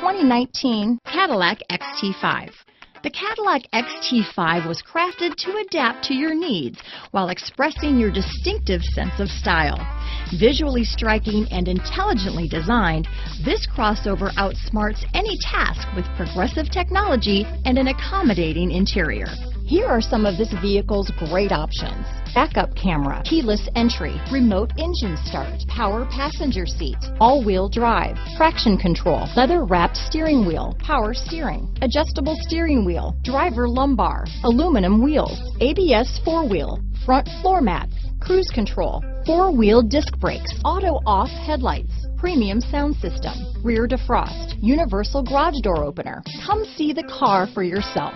2019 Cadillac XT5. The Cadillac XT5 was crafted to adapt to your needs while expressing your distinctive sense of style. Visually striking and intelligently designed, this crossover outsmarts any task with progressive technology and an accommodating interior. Here are some of this vehicle's great options: backup camera, keyless entry, remote engine start, power passenger seat, all-wheel drive, traction control, leather-wrapped steering wheel, power steering, adjustable steering wheel, driver lumbar, aluminum wheels, ABS four-wheel, front floor mats, cruise control, four-wheel disc brakes, auto-off headlights, premium sound system, rear defrost, universal garage door opener. Come see the car for yourself.